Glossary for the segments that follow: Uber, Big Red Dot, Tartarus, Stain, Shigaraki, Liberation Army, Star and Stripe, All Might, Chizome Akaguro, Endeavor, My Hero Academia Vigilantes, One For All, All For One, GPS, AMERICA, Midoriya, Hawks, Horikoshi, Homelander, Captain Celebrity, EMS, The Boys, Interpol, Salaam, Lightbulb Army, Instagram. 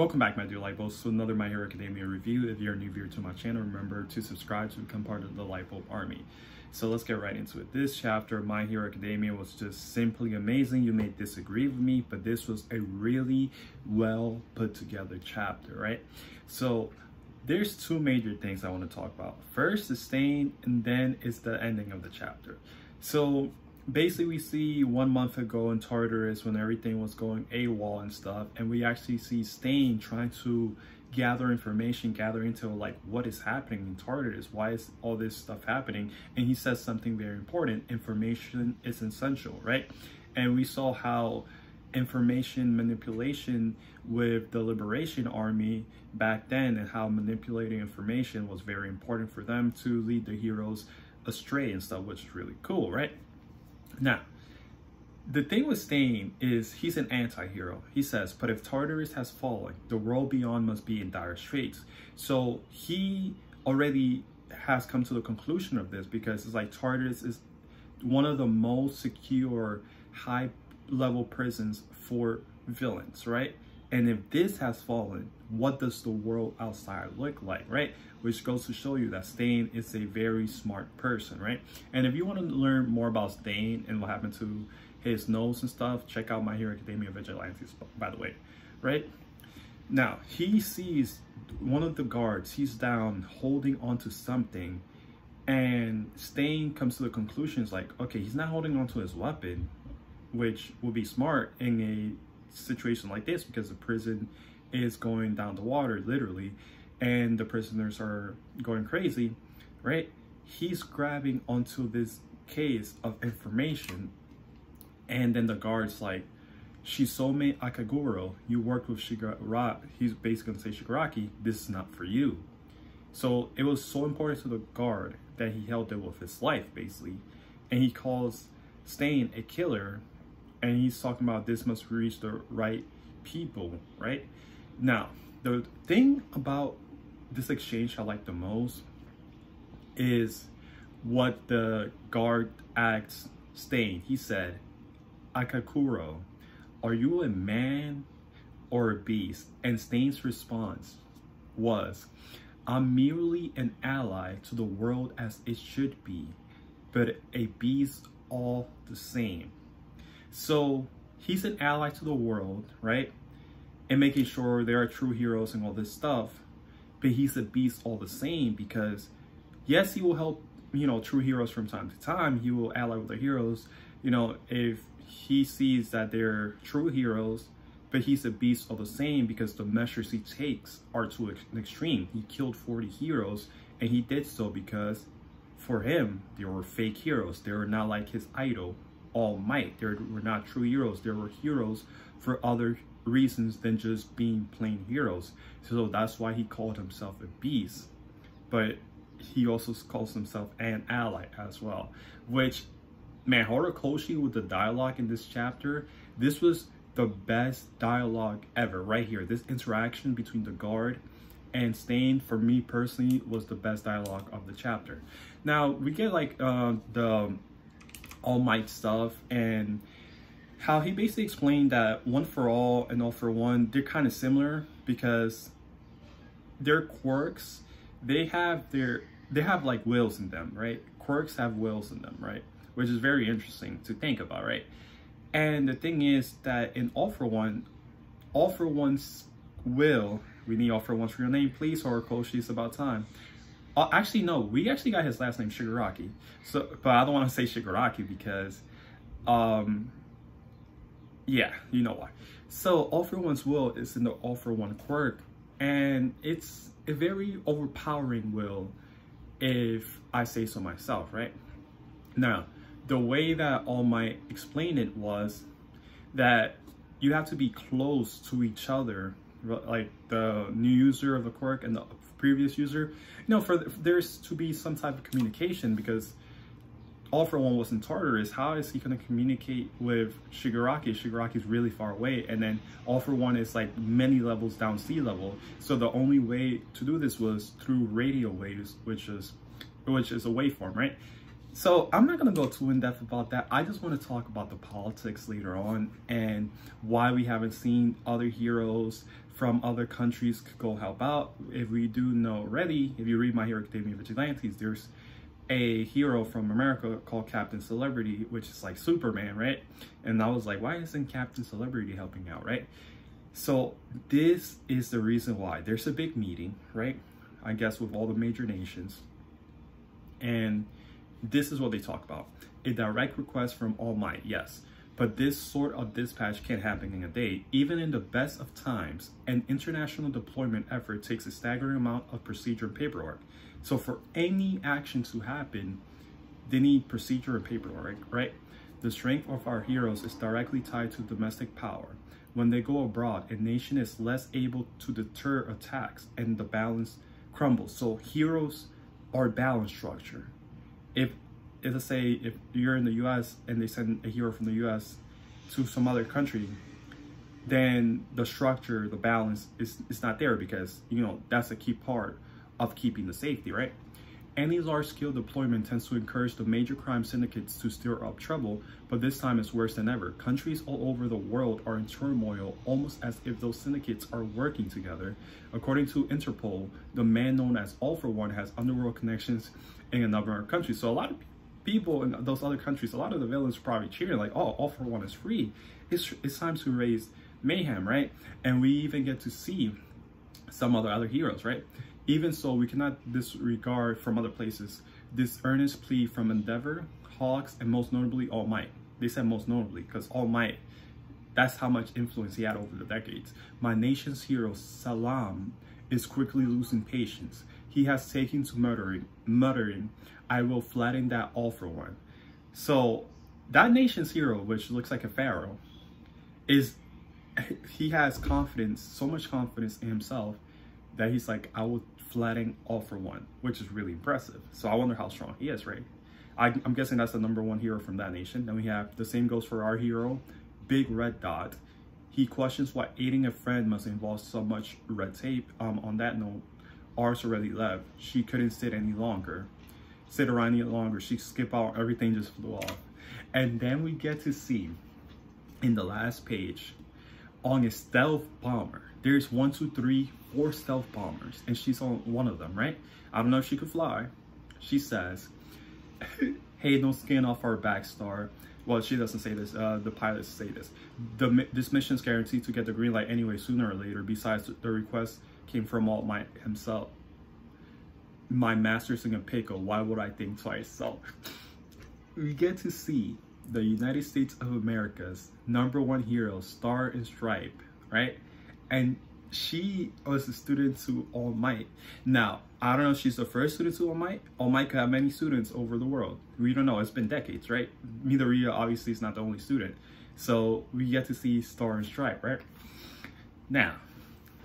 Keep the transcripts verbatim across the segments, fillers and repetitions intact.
Welcome back, my dear Lightbulbs, to another My Hero Academia review. If you're a new viewer to my channel, remember to subscribe to become part of the Lightbulb Army. So let's get right into it. This chapter of My Hero Academia was just simply amazing. You may disagree with me, but this was a really well put together chapter, right? So there's two major things I want to talk about. First is Stain, and then is the ending of the chapter. So basically, we see one month ago in Tartarus when everything was going AWOL and stuff, and we actually see Stain trying to gather information, gather intel, like what is happening in Tartarus, why is all this stuff happening, and he says something very important: information is essential, right? And we saw how information manipulation with the Liberation Army back then, and how manipulating information was very important for them to lead the heroes astray and stuff, which is really cool, right? Now, the thing with Stain is he's an anti-hero. He says, but if Tartarus has fallen, the world beyond must be in dire straits. So he already has come to the conclusion of this, because it's like Tartarus is one of the most secure high-level prisons for villains, right? And if this has fallen, what does the world outside look like, right? Which goes to show you that Stain is a very smart person, right? And if you want to learn more about Stain and what happened to his nose and stuff, check out My Hero Academia Vigilantes, by the way, right? Now, he sees one of the guards, he's down holding on to something, and Stain comes to the conclusions like, okay, he's not holding on to his weapon, which would be smart in a situation like this, because the prison is going down the water literally and the prisoners are going crazy, right? He's grabbing onto this case of information, and then the guard's like, Chizome Akaguro, you worked with Shigaraki. He's basically gonna say, Shigaraki, this is not for you. So it was so important to the guard that he held it with his life basically, and he calls Stain a killer. And he's talking about this must reach the right people, right? Now, the thing about this exchange I like the most is what the guard asked Stain. He said, Akaguro, are you a man or a beast? And Stain's response was, I'm merely an ally to the world as it should be, but a beast all the same. So he's an ally to the world, right? And making sure there are true heroes and all this stuff, but he's a beast all the same, because yes, he will help, you know, true heroes from time to time. He will ally with the heroes, you know, if he sees that they're true heroes, but he's a beast all the same, because the measures he takes are to an extreme. He killed forty heroes, and he did so because for him, they were fake heroes. They were not like his idol, All Might. There were not true heroes. There were heroes for other reasons than just being plain heroes. So that's why he called himself a beast, but he also calls himself an ally as well. Which, man, Horikoshi with the dialogue in this chapter, this was the best dialogue ever right here. This interaction between the guard and Stain, for me personally, was the best dialogue of the chapter. Now we get like uh, the All Might stuff, and how he basically explained that One For All and All For One, they're kind of similar, because their quirks, they have their they have like wills in them, right? Quirks have wills in them, right? Which is very interesting to think about, right? And the thing is that in All For One, All For One's will, we need All For One's real name, please, Horikoshi, it's about time. Uh, actually, no, we actually got his last name, Shigaraki. So, but I don't want to say Shigaraki because, um, yeah, you know why. So, All For One's will is in the All For One quirk, and it's a very overpowering will, if I say so myself, right? Now, the way that All Might explained it was that you have to be close to each other, like the new user of the quirk and the previous user, you know, for th there's to be some type of communication, because All For One was in Tartarus. How is he going to communicate with Shigaraki? Shigaraki's really far away, and then All For One is like many levels down, sea level. So the only way to do this was through radio waves, which is which is a waveform, right? So I'm not going to go too in-depth about that. I just want to talk about the politics later on and why we haven't seen other heroes from other countries go help out. If we do know already, if you read My Hero Academia Vigilantes, there's a hero from America called Captain Celebrity, which is like Superman, right? And I was like, why isn't Captain Celebrity helping out, right? So this is the reason why. There's a big meeting, right? I guess with all the major nations. And this is what they talk about. A direct request from All Might, yes. But this sort of dispatch can't happen in a day, even in the best of times. An international deployment effort takes a staggering amount of procedure and paperwork. So for any action to happen, they need procedure and paperwork, right? The strength of our heroes is directly tied to domestic power. When they go abroad, a nation is less able to deter attacks and the balance crumbles. So heroes are balance structure. If, if let's say, if you're in the U S and they send a hero from the U S to some other country, then the structure, the balance is, is not there because, you know, that's a key part of keeping the safety, right? Any large-scale deployment tends to encourage the major crime syndicates to stir up trouble, but this time it's worse than ever. Countries all over the world are in turmoil, almost as if those syndicates are working together. According to Interpol, the man known as All For One has underworld connections in a number of countries. So a lot of people in those other countries, a lot of the villains are probably cheering like, oh, All For One is free. It's, it's time to raise mayhem, right? And we even get to see some other other heroes, right? Even so, we cannot disregard from other places this earnest plea from Endeavor, Hawks, and most notably All Might. They said most notably because All Might, that's how much influence he had over the decades. My nation's hero, Salaam, is quickly losing patience. He has taken to muttering, muttering, I will flatten that All For One. So that nation's hero, which looks like a pharaoh, is he has confidence, so much confidence in himself that he's like, I will flatten All For One, which is really impressive. So I wonder how strong he is, right? I, I'm guessing that's the number one hero from that nation. Then we have, the same goes for our hero, Big Red Dot. He questions why aiding a friend must involve so much red tape. Um, on that note, ours already left. She couldn't sit any longer. Sit around any longer. She skipped out. Everything just flew off. And then we get to see, in the last page, on a stealth bomber. There's one, two, three, four stealth bombers, and she's on one of them, right? I don't know if she could fly. She says, hey, don't skin off our back, Star. Well, she doesn't say this. Uh, the pilots say this. The, this mission's guaranteed to get the green light anyway, sooner or later. Besides, the request came from All Might himself. My master's in a pickle. Why would I think twice? So we get to see the United States of America's number one hero, Star and Stripe, right? And she was a student to All Might. Now, I don't know if she's the first student to All Might. All Might could have many students over the world. We don't know. It's been decades, right? Midoriya obviously is not the only student. So we get to see Star and Stripe, right? Now,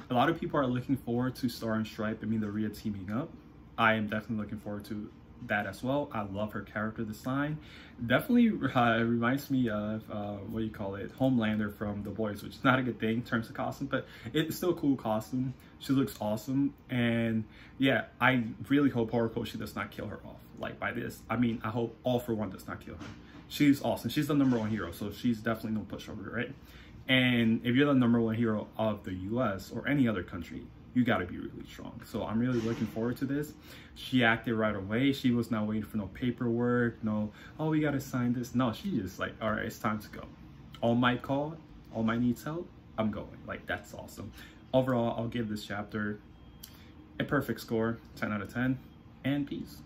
a lot of people are looking forward to Star and Stripe and Midoriya teaming up. I am definitely looking forward to that as well. I love her character design. Definitely uh, reminds me of uh, what do you call it, Homelander from The Boys, which is not a good thing in terms of costume, but it's still a cool costume. She looks awesome, and yeah, I really hope Horikoshi does not kill her off like by this. I mean, I hope All For One does not kill her. She's awesome. She's the number one hero, so she's definitely no pushover, right? And if you're the number one hero of the U S or any other country, you gotta be really strong. So I'm really looking forward to this. She acted right away. She was not waiting for no paperwork, no, oh, we gotta sign this. No, she just like, all right, it's time to go. All Might called, All Might needs help, I'm going. Like, that's awesome. Overall, I'll give this chapter a perfect score, ten out of ten, and peace.